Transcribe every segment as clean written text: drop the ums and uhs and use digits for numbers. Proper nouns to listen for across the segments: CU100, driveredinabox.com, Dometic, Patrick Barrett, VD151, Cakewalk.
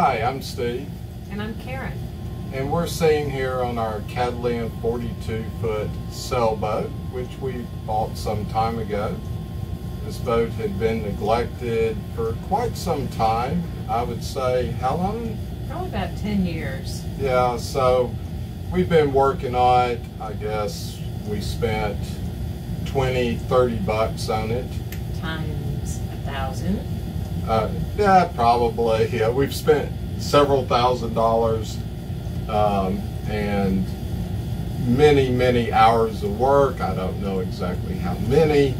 Hi, I'm Steve. And I'm Karen. And we're sitting here on our Catalina 42-foot sailboat, which we bought some time ago. This boat had been neglected for quite some time. I would say, how long? Probably about 10 years. Yeah, so we've been working on it. I guess we spent 20, 30 bucks on it. Times 1,000. Yeah, probably. Yeah, we've spent several $1,000s and many hours of work. I don't know exactly how many.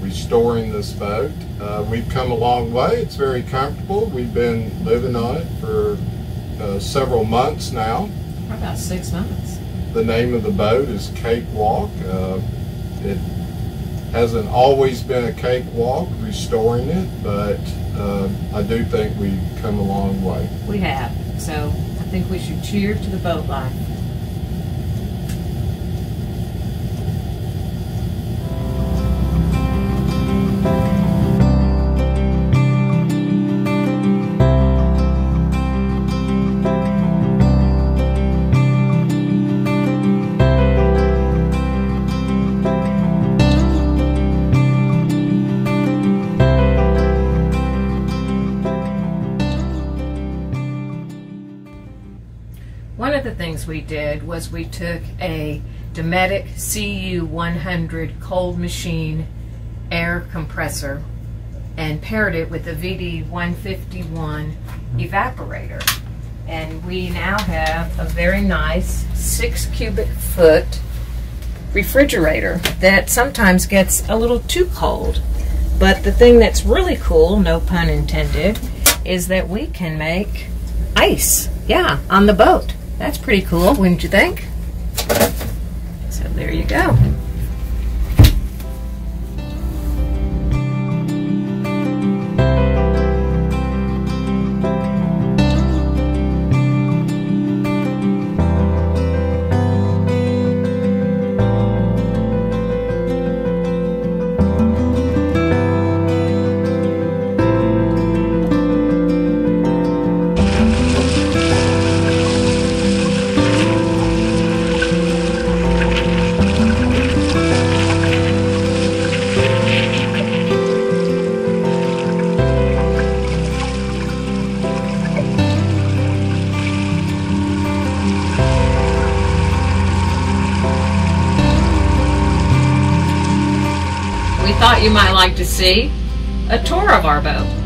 Restoring this boat, we've come a long way. It's very comfortable. We've been living on it for several months now. About 6 months. The name of the boat is Cakewalk. It hasn't always been a cakewalk restoring it, but I do think we've come a long way. We have, so I think we should cheer to the boat life. One of the things we did was we took a Dometic CU100 cold machine air compressor and paired it with a VD151 evaporator. And we now have a very nice 6 cubic foot refrigerator that sometimes gets a little too cold. But the thing that's really cool, no pun intended, is that we can make ice, yeah, on the boat. That's pretty cool, wouldn't you think? So there you go. Thought you might like to see a tour of our boat.